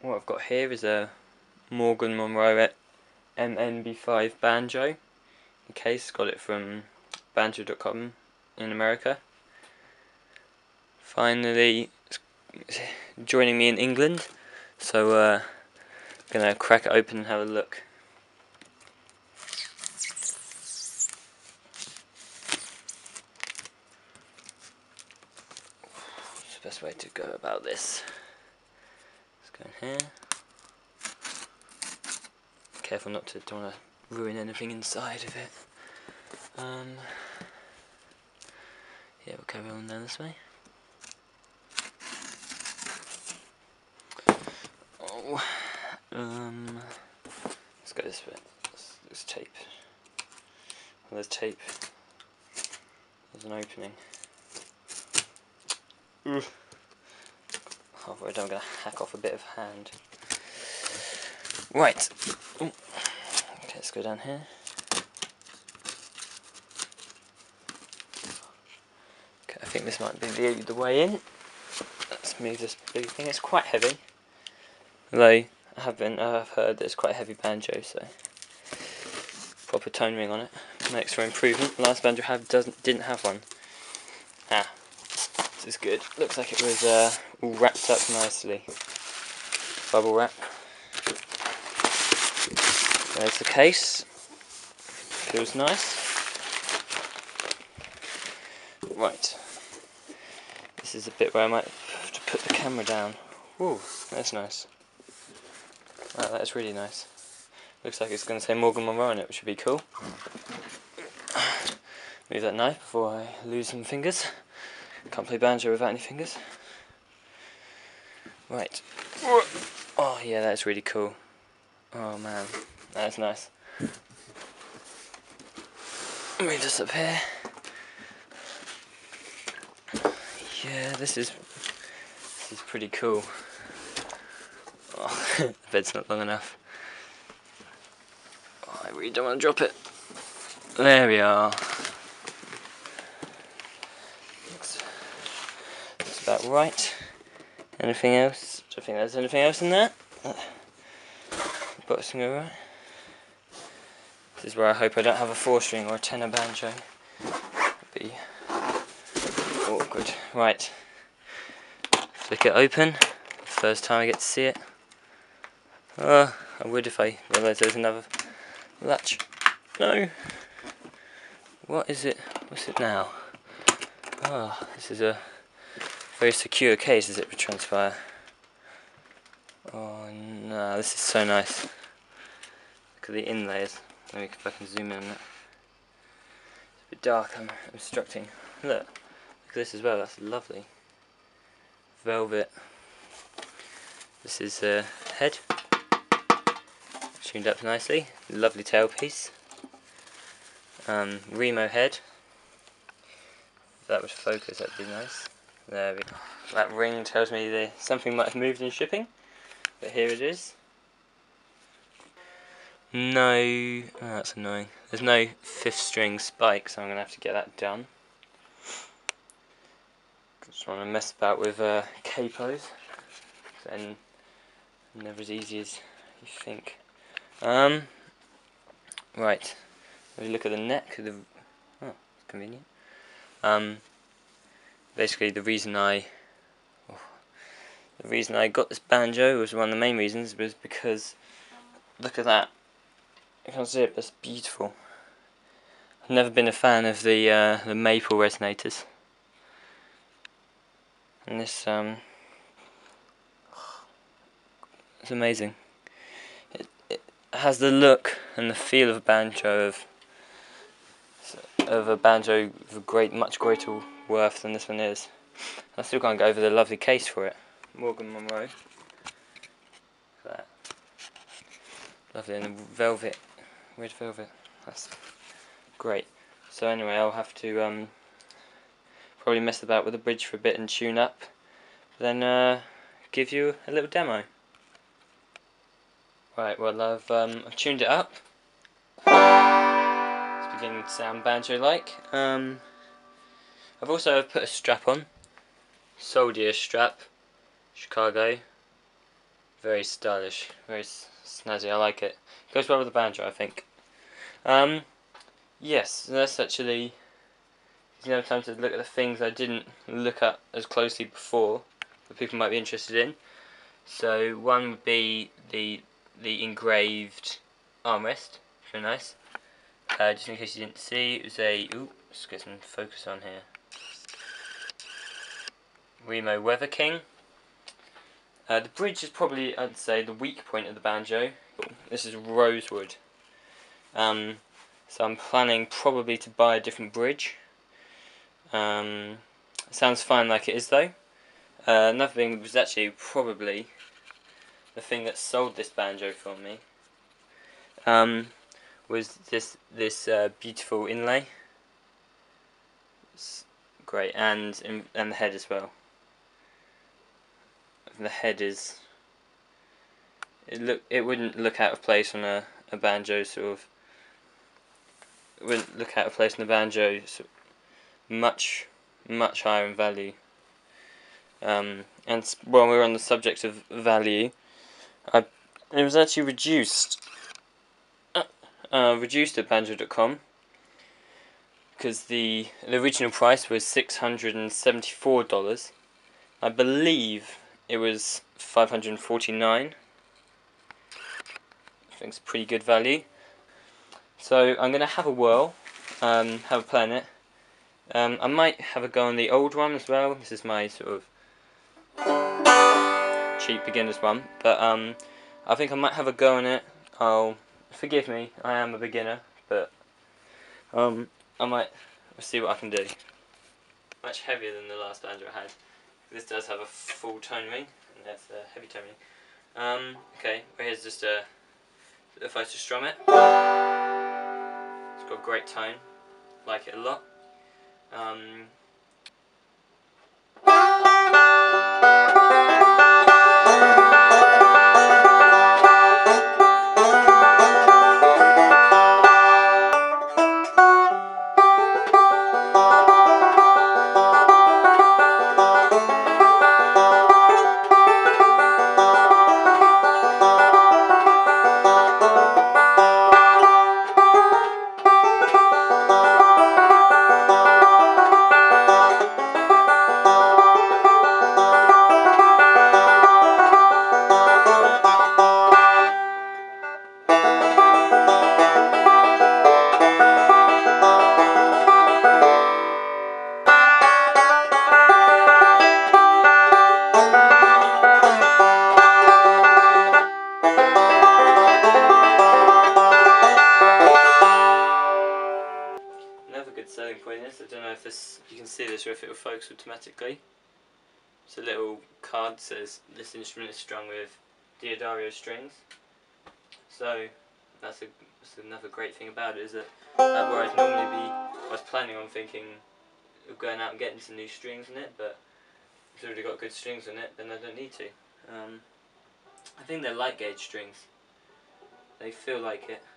what I've got here is a Morgan Monroe MNB5 banjo. The case, got it from banjo.com in America. Finally, it's joining me in England, so I'm gonna crack it open and have a look. It's the best way to go about this. Let's go in here. Careful not to don't want to ruin anything inside of it. Yeah, we'll carry on down this way. Oh, let's go this way. There's tape. Well, there's tape. There's an opening. Halfway down, I'm gonna hack off a bit of hand. Right. Ooh. Okay, let's go down here. Okay, I think this might be the way in. Let's move this big thing. It's quite heavy. Although I've heard that it's quite a heavy banjo, so proper tone ring on it makes for improvement. The last banjo I had didn't have one. Ah, this is good. Looks like it was all wrapped up nicely. Bubble wrap. There's the case. Feels nice. Right. This is the bit where I might have to put the camera down. Ooh, that's nice. Wow, that's really nice. Looks like it's going to say Morgan Monroe on it, which would be cool. Move that knife before I lose some fingers. Can't play banjo without any fingers. Right. Oh yeah, that's really cool. Oh man, that's nice. Move this up here. Yeah, this is pretty cool. Oh, the bed's not long enough. Oh, I really don't want to drop it. There we are. That's about right. Anything else? Do you think there's anything else in there? Boxing over. This is where I hope I don't have a 4-string or a tenor banjo. That'd be awkward. Right. Flick it open. First time I get to see it. I would if I realised there was another latch. No. What is it? What's it now? This is a very secure case, as it would transpire. Oh no, this is so nice. Look at the inlays. Let me if I can zoom in on it. It's a bit dark. I'm obstructing. Look at this as well. That's lovely. Velvet. This is the head. Tuned up nicely. Lovely tailpiece. Remo head. If that would focus, that'd be nice. There we go. That ring tells me something might have moved in shipping. But here it is. No, that's annoying. There's no 5th string spike, so I'm going to have to get that done. Just want to mess about with capos. And never as easy as you think. Right. If you look at the neck, oh, it's convenient. Basically, the reason I got this banjo was one of the main reasons was because look at that. You can't see it, but it's beautiful. I've never been a fan of the maple resonators. And this it's amazing. It has the look and the feel of a banjo of much greater worth than this one is. I still can't go over the lovely case for it. Morgan Monroe. That. Lovely, and the velvet, red velvet. That's great. So anyway, I'll have to probably mess about with the bridge for a bit and tune up, then give you a little demo. Right, well I've tuned it up. It's beginning to sound banjo-like. I've also put a strap on, soldier strap, Chicago, very stylish, very snazzy. I like it. Goes well with the banjo, I think. Yes, that's actually, you know, time to look at the things I didn't look at as closely before that people might be interested in. So one would be the engraved armrest, very nice. Just in case you didn't see, it was a, ooh, let's get some focus on here. Remo Weather King. The bridge is probably, I'd say, the weak point of the banjo. This is rosewood. So I'm planning probably to buy a different bridge. Sounds fine like it is though. Another thing was actually probably the thing that sold this banjo for me. Was this beautiful inlay. It's great, and the head as well. The head is, it wouldn't look out of place on a banjo sort of. It wouldn't look out of place on the banjo, sort of much higher in value. And while we're on the subject of value, it was actually reduced. Reduced at banjo.com because the original price was $674. I believe it was $549. I think it's pretty good value. So I'm gonna have a whirl, have a play on it. I might have a go on the old one as well. This is my sort of cheap beginner's one, but I think I might have a go on it. I'll forgive me, I am a beginner, but I might see what I can do. Much heavier than the last banjo I had. This does have a full tone ring, and that's a heavy tone ring. Okay, well here's just if I just strum it. It's got a great tone, like it a lot. Selling point is, I don't know if this, you can see this or if it will focus automatically. It's a little card that says this instrument is strung with D'Addario strings. So that's another great thing about it, is that where I'd normally be, I was planning on thinking of going out and getting some new strings in it, but if it's already got good strings in it, then I don't need to. I think they're light gauge strings. They feel like it.